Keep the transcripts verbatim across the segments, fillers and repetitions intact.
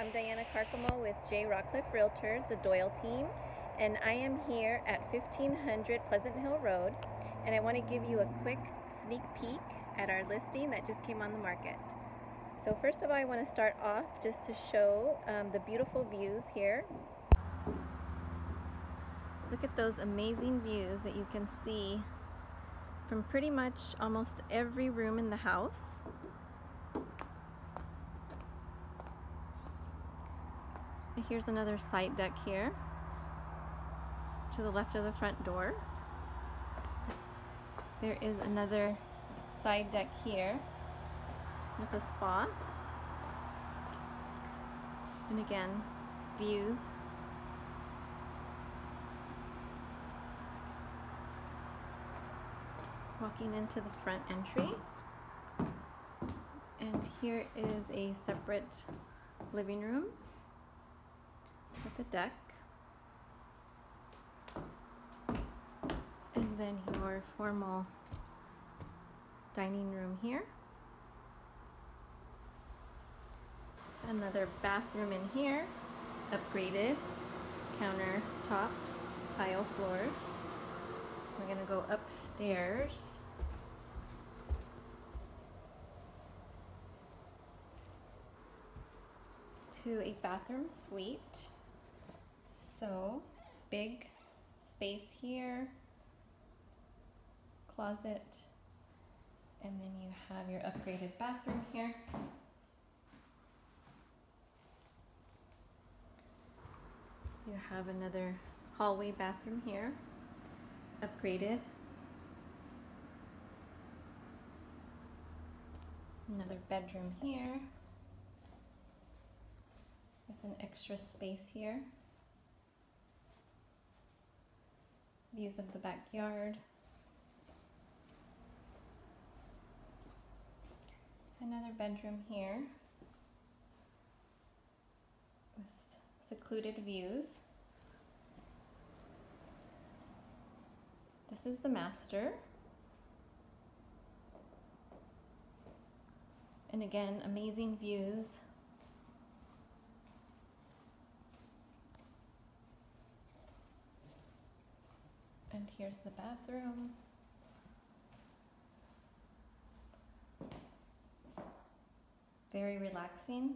I'm Diana Carcamo with Jay Rockcliffe Realtors, the Doyle team, and I am here at fifteen hundred Pleasant Hill Road, and I want to give you a quick sneak peek at our listing that just came on the market. So first of all, I want to start off just to show um, the beautiful views here. Look at those amazing views that you can see from pretty much almost every room in the house. Here's another side deck here to the left of the front door. There is another side deck here with a spa. And again, views. Walking into the front entry. And here is a separate living room with the deck, and then your formal dining room here, another bathroom in here, upgraded countertops, tile floors. We're going to go upstairs. To a bathroom suite. So big space here, closet, and then you have your upgraded bathroom here. You have another hallway bathroom here, upgraded. Another bedroom here with an extra space here. Views of the backyard. Another bedroom here with secluded views. This is the master. And again, amazing views. And here's the bathroom. Very relaxing.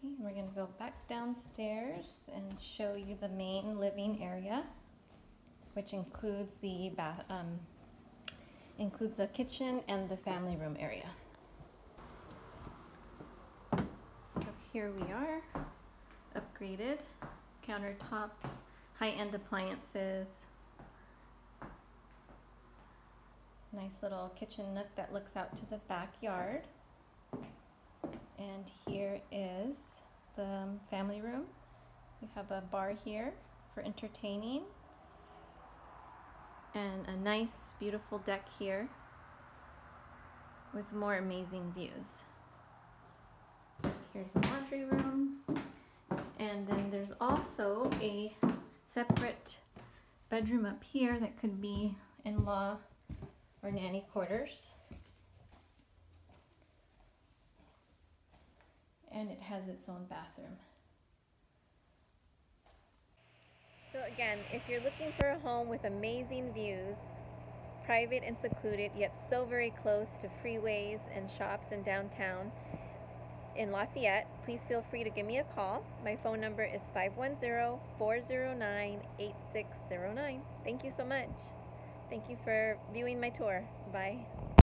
Okay, we're going to go back downstairs and show you the main living area, which includes the bath, um, includes the kitchen and the family room area. So here we are, upgraded. Countertops, high-end appliances, nice little kitchen nook that looks out to the backyard. And here is the family room. You have a bar here for entertaining and a nice beautiful deck here with more amazing views. Here's the laundry room. And then there's also a separate bedroom up here that could be in-law or nanny quarters. And it has its own bathroom. So again, if you're looking for a home with amazing views, private and secluded, yet so very close to freeways and shops in downtown, in Lafayette, please feel free to give me a call. My phone number is five one zero, four zero nine, eight six zero nine. Thank you so much. Thank you for viewing my tour. Bye.